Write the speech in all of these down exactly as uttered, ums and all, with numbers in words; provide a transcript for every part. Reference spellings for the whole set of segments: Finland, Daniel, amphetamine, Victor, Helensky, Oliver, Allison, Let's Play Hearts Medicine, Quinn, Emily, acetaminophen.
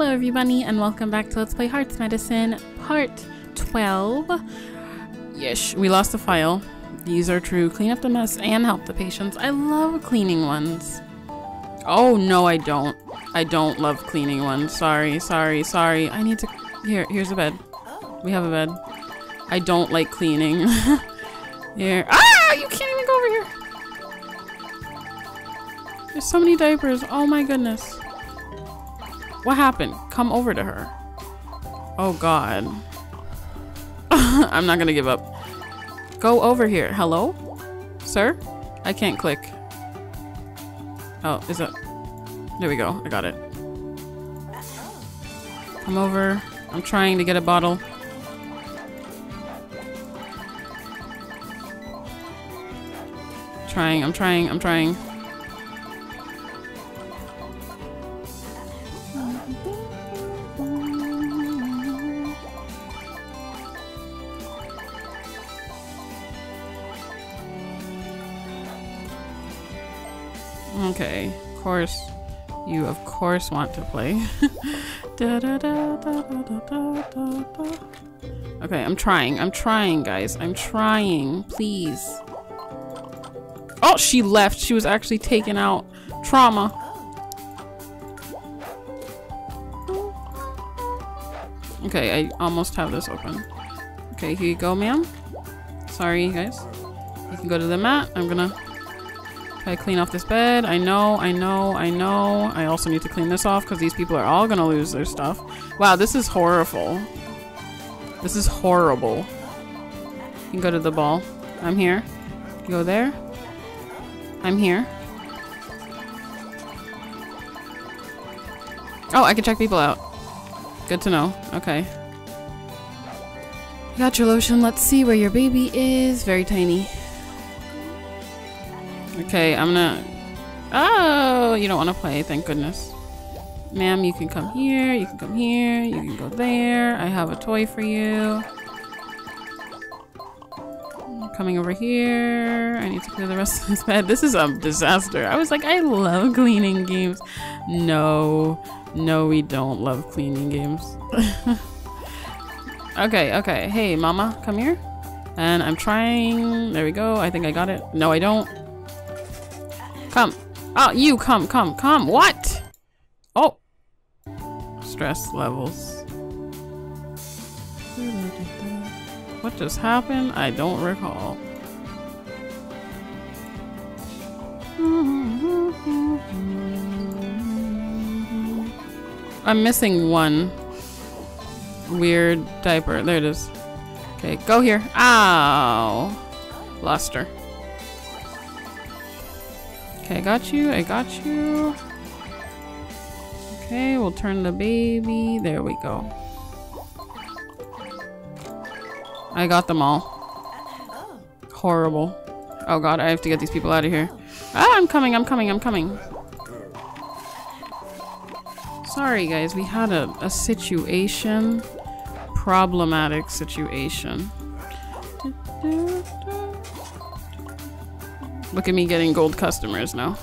Hello everybody and welcome back to Let's Play Hearts Medicine part twelve. Yes, we lost a file. These are true. Clean up the mess and help the patients. I love cleaning ones. Oh no, I don't. I don't love cleaning ones. Sorry, sorry, sorry. I need to... Here, here's a bed. We have a bed. I don't like cleaning. Here. Ah! You can't even go over here! There's so many diapers. Oh my goodness. What happened? Come over to her. Oh god. I'm not gonna give up. Go over here. Hello? Sir? I can't click. Oh, is it? There we go. I got it. Come over. I'm trying to get a bottle. Trying. I'm trying. I'm trying. Okay, of course, you of course want to play. da, da, da, da, da, da, da, da. Okay, I'm trying. I'm trying, guys. I'm trying. Please. Oh, she left. She was actually taking out trauma. Okay, I almost have this open. Okay, here you go, ma'am. Sorry, guys. You can go to the mat. I'm gonna... I clean off this bed. I know, I know, I know. I also need to clean this off because these people are all gonna lose their stuff. Wow, this is horrible. This is horrible. You can go to the ball. I'm here. You go there. I'm here. Oh, I can check people out. Good to know. Okay. Got your lotion. Let's see where your baby is. Very tiny. Okay, I'm gonna... Oh, you don't want to play, thank goodness. Ma'am, you can come here, you can come here, you can go there. I have a toy for you. I'm coming over here. I need to clear the rest of this bed. This is a disaster. I was like, I love cleaning games. No, no, we don't love cleaning games. Okay, okay. Hey, mama, come here. And I'm trying... There we go. I think I got it. No, I don't. Come. Oh, you come, come, come. What? Oh. Stress levels. What just happened? I don't recall. I'm missing one weird diaper. There it is. Okay, go here. Ow. Lost her. Okay, I got you, I got you. Okay, we'll turn the baby. There we go. I got them all. Horrible. Oh god, I have to get these people out of here. Ah, I'm coming, I'm coming, I'm coming. Sorry guys, we had a, a situation. Problematic situation. Look at me getting gold customers now.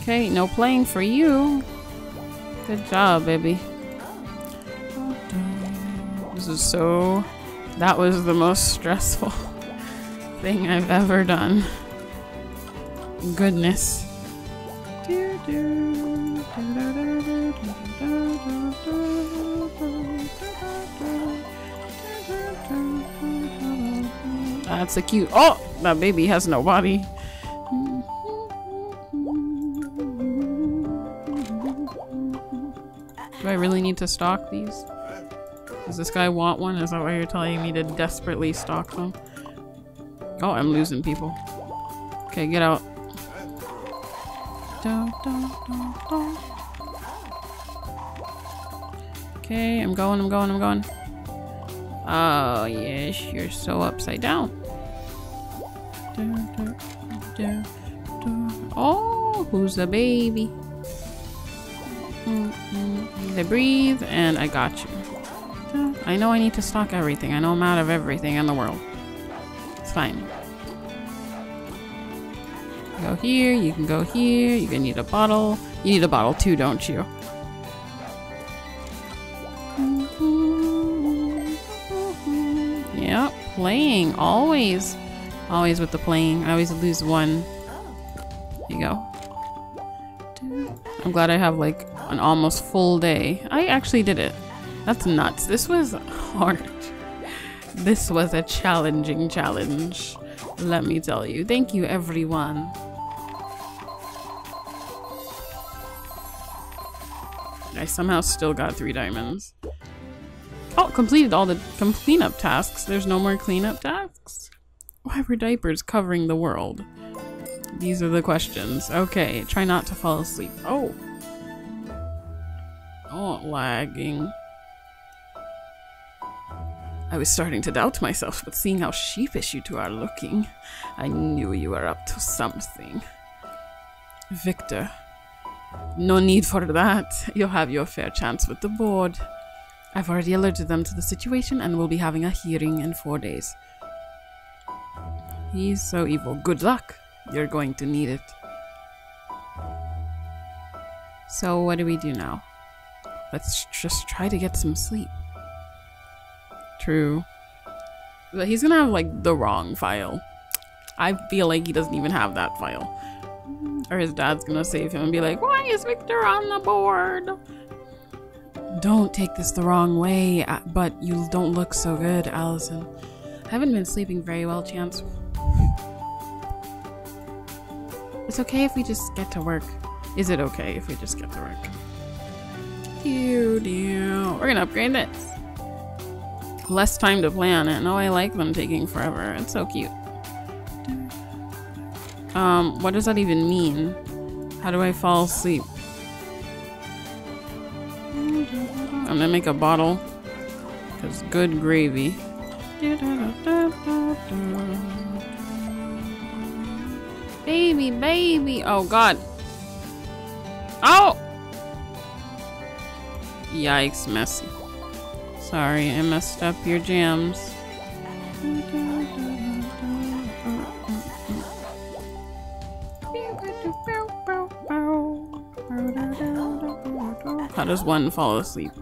Okay, no playing for you. Good job, baby. This is so... That was the most stressful thing I've ever done. Goodness. That's a cute. Oh, that baby has no body. Do I really need to stalk these? Does this guy want one? Is that why you're telling me to desperately stalk them? Oh, I'm losing people. Okay, get out. Okay, I'm going, I'm going, I'm going. Oh, yes, you're so upside down. Oh, who's the baby? They breathe, and I got you. I know I need to stock everything. I know I'm out of everything in the world. It's fine. can go here, you can go here, you're gonna need a bottle. You need a bottle too, don't you? Yeah, playing, always. Always with the playing. I always lose one. There you go. I'm glad I have like an almost full day. I actually did it. That's nuts. This was hard. This was a challenging challenge. Let me tell you. Thank you, everyone. I somehow still got three diamonds. Oh, completed all the com cleanup tasks. There's no more cleanup tasks? Why were diapers covering the world? These are the questions. Okay, try not to fall asleep. Oh. Oh, lagging. I was starting to doubt myself, but seeing how sheepish you two are looking, I knew you were up to something. Victor. No need for that. You'll have your fair chance with the board. I've already alerted them to the situation and will be having a hearing in four days. He's so evil. Good luck. You're going to need it. So what do we do now? Let's just try to get some sleep. True. But he's gonna have like the wrong file. I feel like he doesn't even have that file. Or his dad's gonna save him and be like, why is Victor on the board? Don't take this the wrong way, but you don't look so good, Allison. I haven't been sleeping very well, Chance. It's okay if we just get to work. Is it okay if we just get to work? Ew, ew. We're gonna upgrade this. Less time to play on it. No, I like them taking forever. It's so cute. Um, what does that even mean? How do I fall asleep? I'm gonna make a bottle. Cause good gravy. Baby, baby. Oh god. Oh! Yikes, messy. Sorry, I messed up your jams. How does one fall asleep?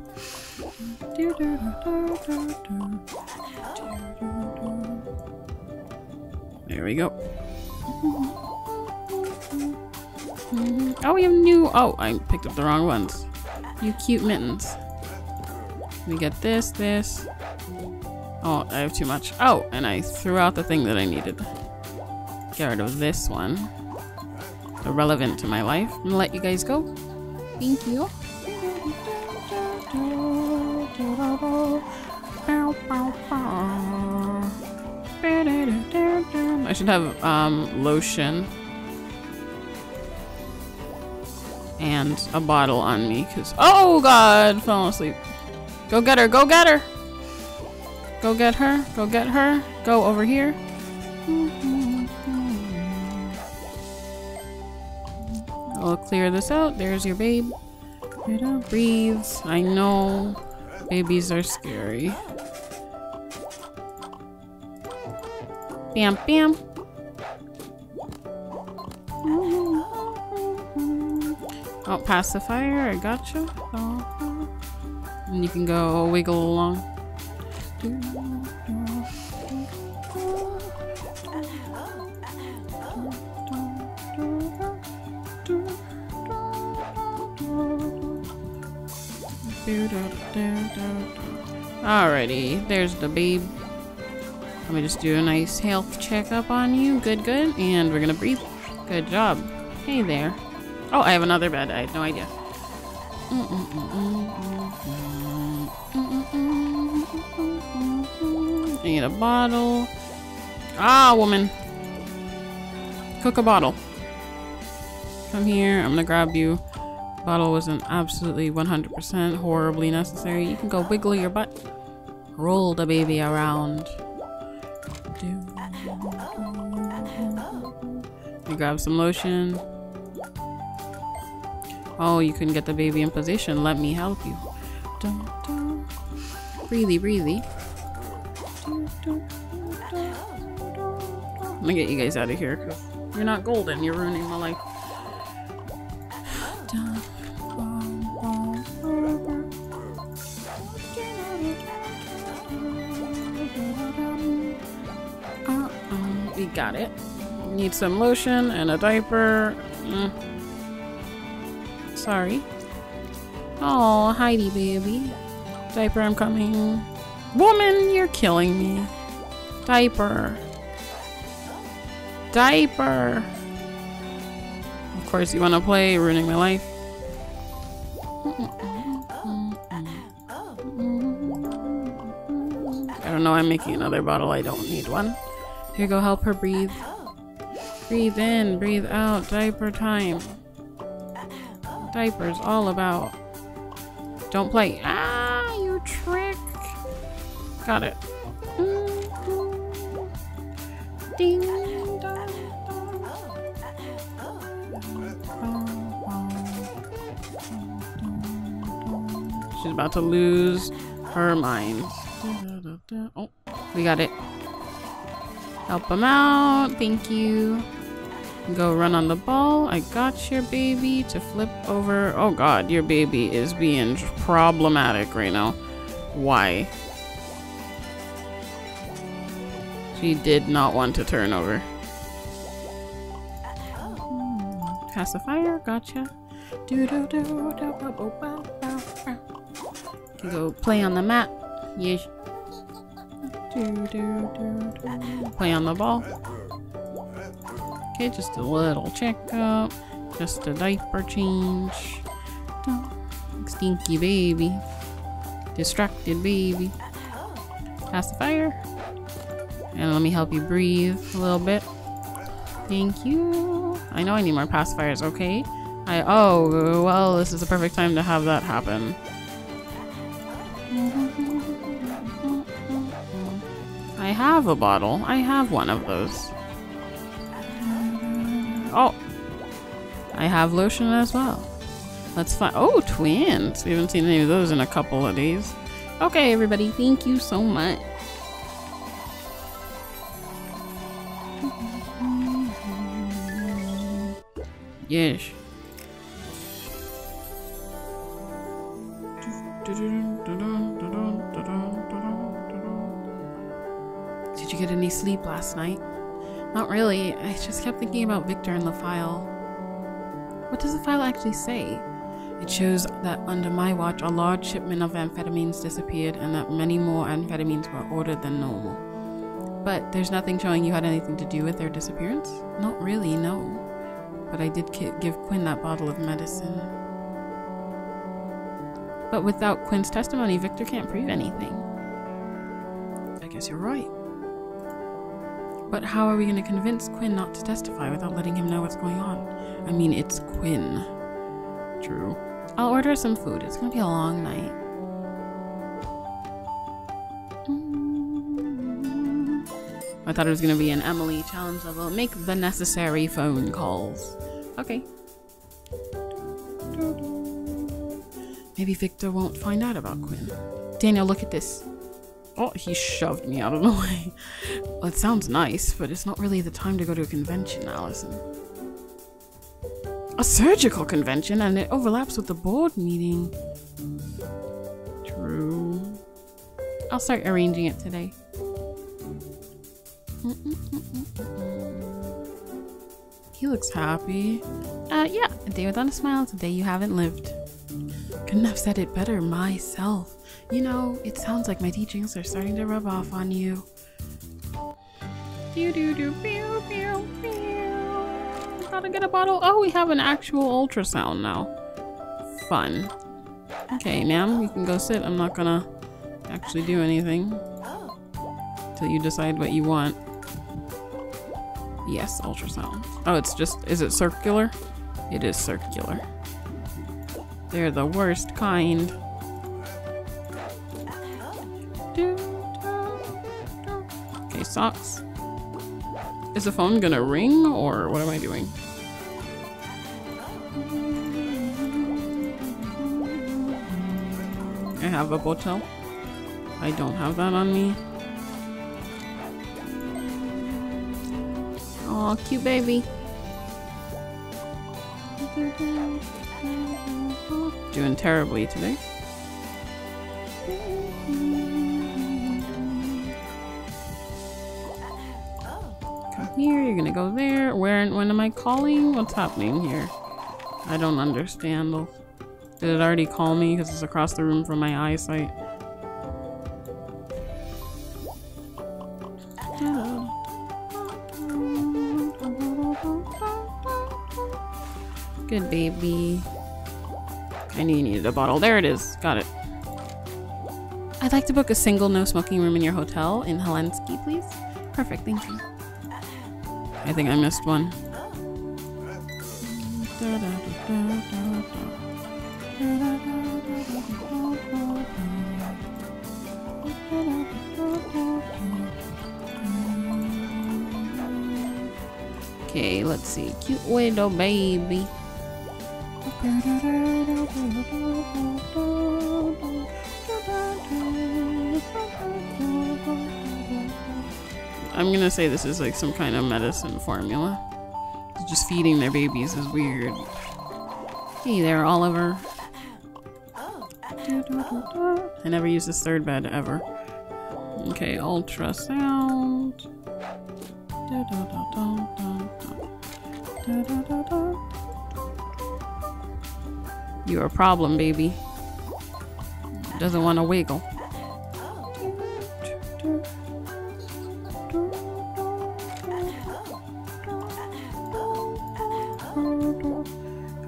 There we go. Oh, we have new. Oh, I picked up the wrong ones. You cute mittens. We get this, this. Oh, I have too much. Oh, and I threw out the thing that I needed. Get rid of this one. Irrelevant to my life. I'm gonna let you guys go. Thank you. I should have um, lotion. And a bottle on me, because oh god, fell asleep. Go get her, go get her! Go get her, go get her, go over here. I'll clear this out, there's your babe. It breathes, I know. Babies are scary. Bam, bam. Oh, pacifier, I gotcha. Oh. And you can go wiggle along. Alrighty, there's the babe. Let me just do a nice health checkup on you. Good, good. And we're gonna breathe. Good job. Hey there. Oh, I have another bed. I had no idea. Mm-mm-mm-mm-mm-mm. I need a bottle. Ah, woman. Cook a bottle. Come here. I'm gonna grab you. Bottle was an absolutely one hundred percent horribly necessary. You can go wiggle your butt. Roll the baby around. You grab some lotion. Oh, you couldn't get the baby in position. Let me help you. Breathy, breathy. I'm gonna get you guys out of here. You're not golden. You're ruining my life. Uh-oh. We got it. Need some lotion and a diaper. Mm. Sorry. Oh, Heidi baby. Diaper, I'm coming. Woman, you're killing me. Diaper. Diaper. Of course you want to play, ruining my life. I don't know, I'm making another bottle. I don't need one. Here, go help her breathe. Breathe in, breathe out. Diaper time. Diapers all about. Don't play. Ah, you trick. Got it. Ding dong dong. She's about to lose her mind. Oh, we got it. Help him out. Thank you. Go run on the ball. I got your baby to flip over. Oh god, your baby is being problematic right now. Why? She did not want to turn over. Pacifier, gotcha. Go play on the mat. Yes. Play on the ball. Okay, just a little checkup. Just a diaper change. Stinky baby. Distracted baby. Pacifier. And let me help you breathe a little bit. Thank you. I know I need more pacifiers, okay? I oh, well, this is the perfect time to have that happen. I have a bottle. I have one of those. Oh, I have lotion as well. Let's find. Oh, twins. We haven't seen any of those in a couple of days. Okay, everybody. Thank you so much. Yes. Did you get any sleep last night? Not really. I just kept thinking about Victor in the file. What does the file actually say? It shows that under my watch, a large shipment of amphetamines disappeared and that many more amphetamines were ordered than normal. But there's nothing showing you had anything to do with their disappearance? Not really, no. But I did give Quinn that bottle of medicine. But without Quinn's testimony, Victor can't prove anything. I guess you're right. But how are we going to convince Quinn not to testify without letting him know what's going on? I mean, it's Quinn. True. I'll order some food. It's going to be a long night. I thought it was going to be an Emily challenge level. Make the necessary phone calls. Okay. Maybe Victor won't find out about Quinn. Daniel, look at this. Oh, he shoved me out of the way. Well, it sounds nice, but it's not really the time to go to a convention, Allison. A surgical convention, and it overlaps with the board meeting. True. I'll start arranging it today. He looks happy. Uh, yeah, a day without a smile is a day you haven't lived. Couldn't have said it better myself. You know, it sounds like my teachings are starting to rub off on you. Do do do pew pew pew. Gotta get a bottle. Oh, we have an actual ultrasound now. Fun. Okay, ma'am, you can go sit. I'm not gonna actually do anything till you decide what you want. Yes, ultrasound. Oh, it's just, is it circular? It is circular. They're the worst kind. Okay, socks. Is the phone gonna ring or what am I doing? I have a bottle. I don't have that on me. Aw, cute baby. Doing terribly today. Come here, you're gonna go there. Where and when am I calling? What's happening here? I don't understand. Did it already call me? Because it's across the room from my eyesight. Good baby. I knew you needed a bottle. There it is. Got it. I'd like to book a single no-smoking room in your hotel in Helensky, please. Perfect, thank you. I think I missed one. Okay, let's see. Cute little baby. I'm gonna say this is like some kind of medicine formula. Just feeding their babies is weird. Hey there, Oliver. I never use this third bed ever. Okay, ultrasound. You're a problem, baby. Doesn't want to wiggle.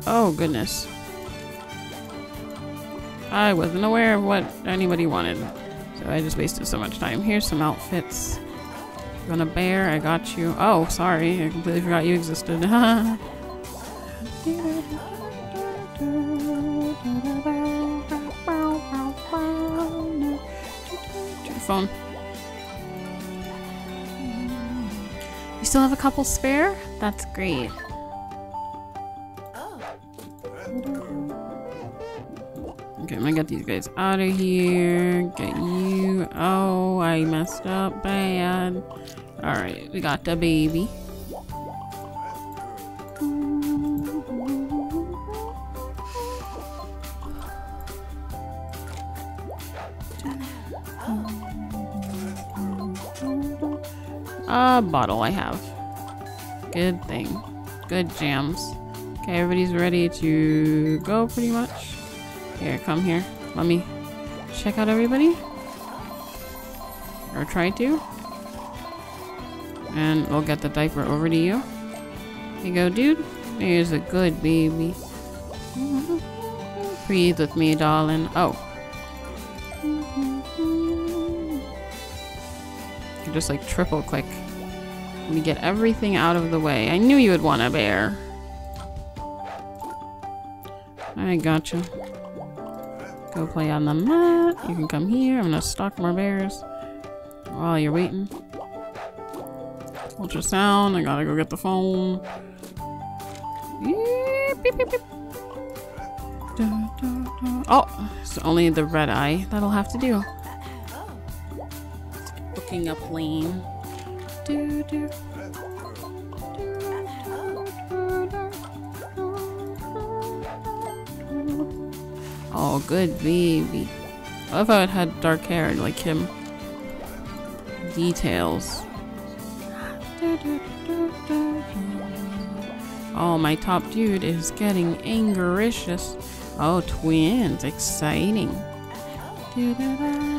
Oh, goodness. I wasn't aware of what anybody wanted, so I just wasted so much time. Here's some outfits. You want a bear? I got you. Oh, sorry. I completely forgot you existed. Haha. Phone. You still have a couple spare? That's great. Okay, I'm gonna get these guys out of here. Get you. Oh, I messed up bad. Alright, we got the baby. A bottle I have. Good thing. Good jams. Okay, everybody's ready to go pretty much. Here, come here. Let me check out everybody. Or try to. And we'll get the diaper over to you. Here you go, dude. Here's a good baby. Breathe with me, darling. Oh. Just like triple click. Let me get everything out of the way. I knew you would want a bear. I gotcha. Go play on the mat. You can come here. I'm gonna stalk more bears while you're waiting. Ultrasound. I gotta go get the phone. Beep, beep, beep. Da, da, da. Oh, it's only the red eye. That'll have to do. Up lane. Do, do. Oh, good baby. I love how it had dark hair like him. Details. Oh, my top dude is getting angericious. Oh, twins. Exciting. Do, do, do, do.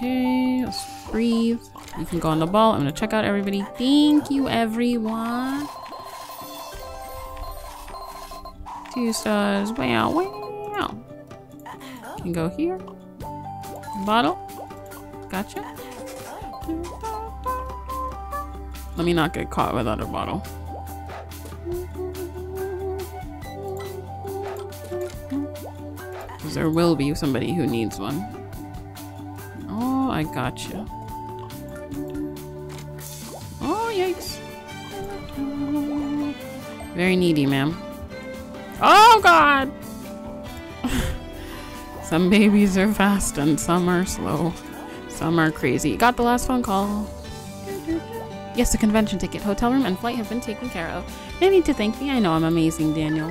Okay, let's breathe. You can go on the ball. I'm gonna check out everybody. Thank you, everyone. Two stars. Wow, wow. You can go here. Bottle. Gotcha. Let me not get caught without a bottle. Because there will be somebody who needs one. I gotcha. Oh, yikes. Very needy, ma'am. Oh, God! Some babies are fast and some are slow. Some are crazy. Got the last phone call. Yes, the convention ticket, hotel room, and flight have been taken care of. No need to thank me. I know I'm amazing, Daniel.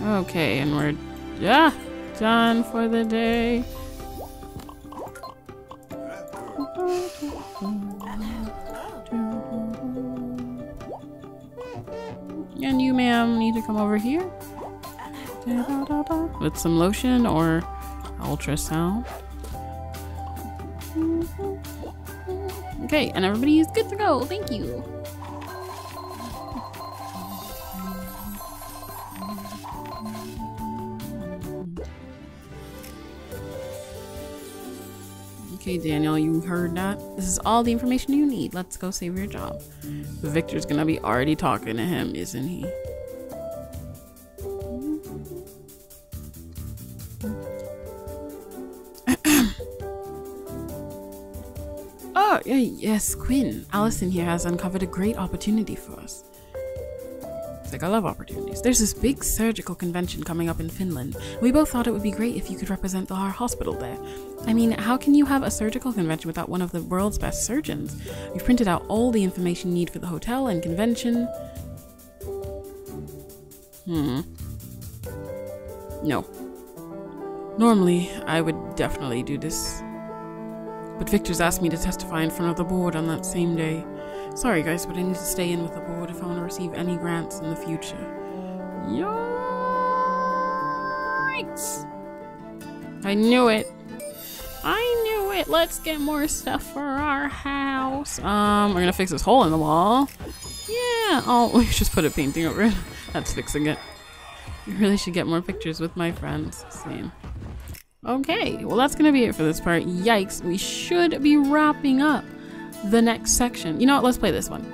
Okay, and we're yeah, done for the day. And you, ma'am, need to come over here with some lotion or ultrasound. Okay, and everybody is good to go. Thank you. Okay, Daniel, you heard that. This is all the information you need. Let's go save your job. Victor's gonna be already talking to him, isn't he? Oh, yes, Quinn. Allison here has uncovered a great opportunity for us. It's like, I love opportunities. There's this big surgical convention coming up in Finland. We both thought it would be great if you could represent the, our hospital there. I mean, how can you have a surgical convention without one of the world's best surgeons? We've printed out all the information you need for the hotel and convention. Hmm. No. Normally, I would definitely do this. But Victor's asked me to testify in front of the board on that same day. Sorry guys, but I need to stay in with the board if I want to receive any grants in the future. Yikes! I knew it! I knew it! Let's get more stuff for our house! Um, we're gonna fix this hole in the wall. Yeah! Oh, we just put a painting over it. That's fixing it. You really should get more pictures with my friends. Same. Okay, well that's gonna be it for this part. Yikes, we should be wrapping up the next section. You know what, let's play this one.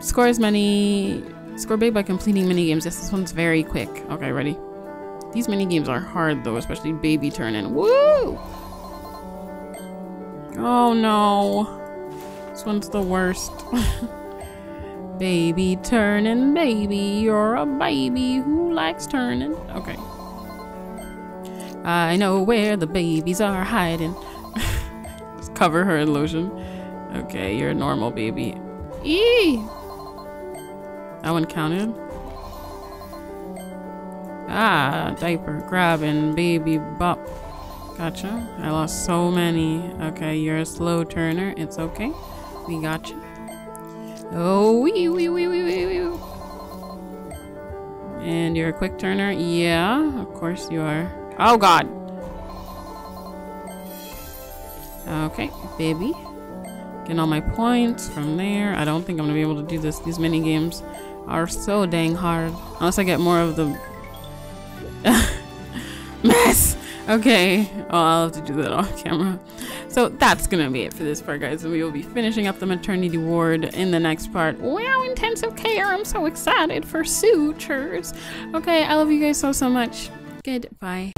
Score as many score big by completing mini games. Yes, this one's very quick. Okay, ready? These mini games are hard though, especially baby turn in. Woo! Oh no. This one's the worst. Baby turnin', baby, you're a baby who likes turnin'. Okay. I know where the babies are hiding. Cover her in lotion. Okay, you're a normal baby. Eee! That one counted. Ah, diaper grabbing baby bop. Gotcha. I lost so many. Okay, you're a slow turner. It's okay. We gotcha. Oh, wee wee wee wee wee wee. And you're a quick turner. Yeah, of course you are. Oh God. Okay, baby. Getting all my points from there. I don't think I'm gonna be able to do this. These mini games are so dang hard. Unless I get more of the mess. Okay. Oh, I'll have to do that off camera. So that's gonna be it for this part, guys. And we will be finishing up the maternity ward in the next part. Wow, intensive care. I'm so excited for sutures. Okay, I love you guys so so much. Goodbye.